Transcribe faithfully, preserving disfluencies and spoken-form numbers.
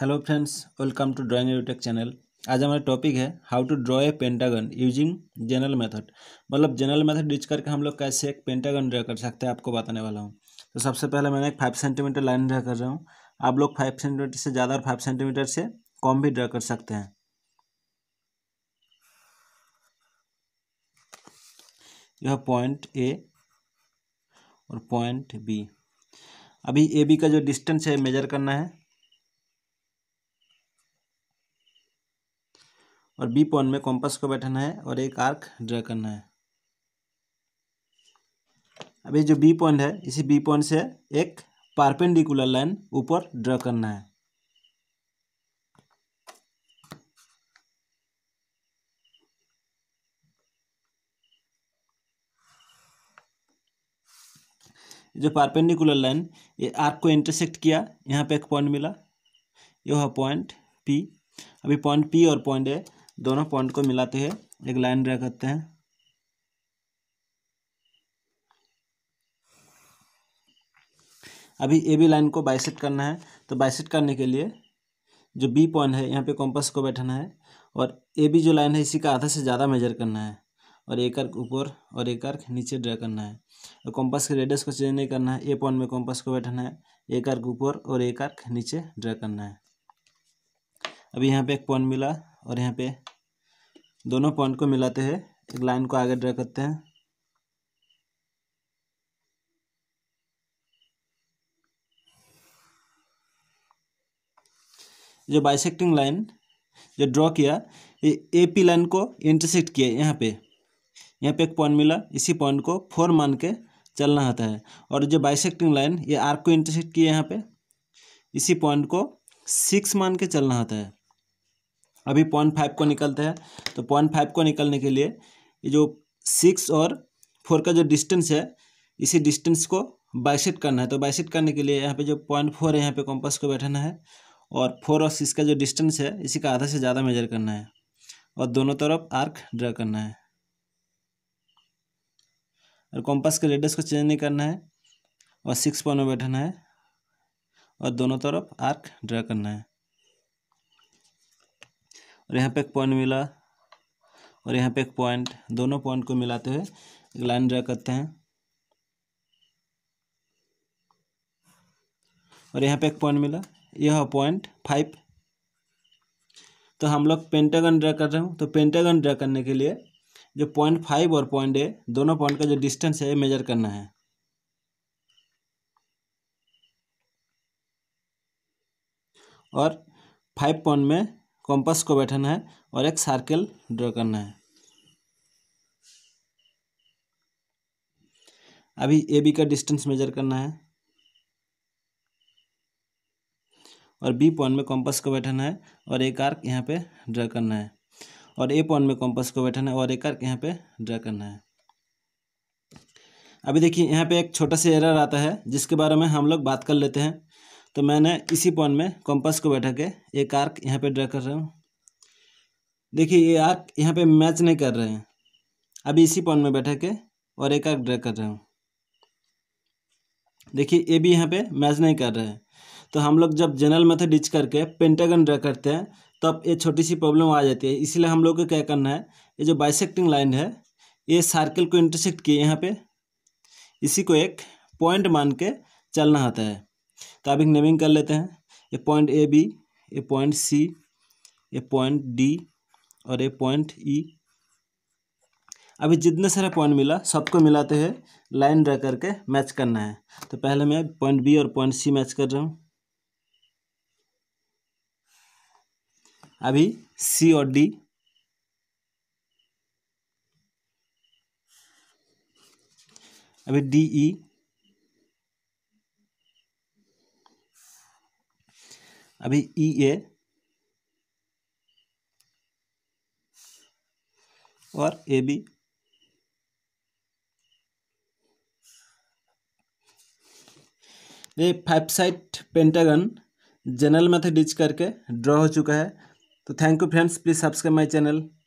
Hello friends, welcome to drawing edutech channel. आज हमारा topic है how to draw a pentagon using general method. मतलब general method use करके हम लोग कैसे एक पेंटागन ड्रा कर सकते हैं, आपको बताने वाला हूं। तो सबसे पहले मैंने एक फाइव सेंटीमीटर लाइन ड्रा कर रहा हूं। आप लोग फाइव सेंटीमीटर से ज़्यादा और फाइव सेंटीमीटर से कम भी ड्रा कर सकते हैं। यह पॉइंट ए और पॉइंट बी। अभी ए बी का जो डिस्टेंस है मेजर करना है, और बी पॉइंट में कॉम्पस को बैठाना है और एक आर्क ड्रा करना है। अभी जो बी पॉइंट है, इसी बी पॉइंट से एक परपेंडिकुलर लाइन ऊपर ड्रा करना है। जो परपेंडिकुलर लाइन ये आर्क को इंटरसेक्ट किया, यहाँ पे एक पॉइंट मिला, यह है पॉइंट पी। अभी पॉइंट पी और पॉइंट ए दोनों पॉइंट को मिलाते हुए एक लाइन ड्रा करते हैं। अभी ए बी लाइन को बाइसेक्ट करना है, तो बाइसेक्ट करने के लिए जो बी पॉइंट है यहाँ पे कॉम्पस को बैठाना है, और ए बी जो लाइन है इसी का आधा से ज़्यादा मेजर करना है, और एक आर्क ऊपर और एक आर्क नीचे ड्रा करना है। और कॉम्पस के रेडियस को चेंज नहीं करना है। ए पॉइंट में कॉम्पस को बैठाना है, एक आर्क ऊपर और एक आर्क नीचे ड्रा करना है। अभी यहाँ पे एक पॉइंट मिला और यहाँ पे दोनों पॉइंट को मिलाते हैं एक लाइन को आगे ड्रा करते हैं। जो बाइसेक्टिंग लाइन जो ड्रॉ किया, ए पी लाइन को इंटरसेक्ट किया, यहाँ पे यहाँ पे एक पॉइंट मिला, इसी पॉइंट को फोर मान के चलना होता है। और जो बाइसेक्टिंग लाइन ये आर्क को इंटरसेक्ट किया, यहाँ पे इसी पॉइंट को सिक्स मान के चलना होता है। अभी पॉइंट फाइव को निकलते हैं, तो पॉइंट फाइव को निकलने के लिए ये जो सिक्स और फोर का जो डिस्टेंस है, इसी डिस्टेंस को बाइसेक्ट करना है। तो बाइसेक्ट करने के लिए यहाँ पे जो पॉइंट फोर है यहाँ पे कॉम्पस को बैठाना है, और फोर और सिक्स का जो डिस्टेंस है इसी का आधा से ज़्यादा मेजर करना है, और दोनों तरफ आर्क ड्रा करना है। और कॉम्पस के रेडियस को चेंज नहीं करना है, और सिक्स पॉइंट में बैठाना है, और दोनों तरफ आर्क ड्रा करना है। और यहाँ पे एक पॉइंट मिला और यहाँ पे एक पॉइंट, दोनों पॉइंट को मिलाते हुए एक लाइन ड्रा करते हैं। और यहाँ पे एक पॉइंट मिला, यह है पॉइंट फाइव। तो हम लोग पेंटागन ड्रा कर रहे हूँ, तो पेंटागन ड्रा करने के लिए जो पॉइंट फाइव और पॉइंट ए दोनों पॉइंट का जो डिस्टेंस है मेजर करना है। और फाइव पॉइंट में कॉम्पस को बैठाना है और एक सर्कल ड्रॉ करना है। अभी ए बी का डिस्टेंस मेजर करना है, और बी पॉइंट में कॉम्पस को बैठाना है और एक आर्क यहाँ पे ड्रा करना है। और ए पॉइंट में कॉम्पस को बैठाना है और एक आर्क यहाँ पे ड्रा करना है। अभी देखिए यहाँ पे एक छोटा सा एरर आता है जिसके बारे में हम लोग बात कर लेते हैं। तो मैंने इसी पॉइंट में कॉम्पस को बैठा के एक आर्क यहाँ पे ड्रा कर रहा हूँ। देखिए ये आर्क यहाँ पे मैच नहीं कर रहे हैं। अभी इसी पॉइंट में बैठा के और एक आर्क ड्रा कर रहा हूँ। देखिए ये भी यहाँ पे मैच नहीं कर रहे हैं। तो हम लोग जब जनरल मेथड यूज करके पेंटागन ड्रा करते हैं तब ये छोटी सी प्रॉब्लम आ जाती है। इसलिए हम लोग को क्या करना है, ये जो बाइसेक्टिंग लाइन है ये सर्कल को इंटरसेक्ट किए, यहाँ पर इसी को एक पॉइंट मान के चलना होता है। तो आप एक नेमिंग कर लेते हैं, ये पॉइंट ए बी, ये पॉइंट सी, ये पॉइंट डी और ये पॉइंट ई। अभी जितने सारे पॉइंट मिला सबको मिलाते हुए लाइन ड्रा करके मैच करना है। तो पहले मैं पॉइंट बी और पॉइंट सी मैच कर रहा हूँ। अभी सी और डी, अभी डी ई, अभी ई ए और ए बी। ये five side pentagon general method use करके ड्रॉ हो चुका है। तो thank you friends, please subscribe my channel.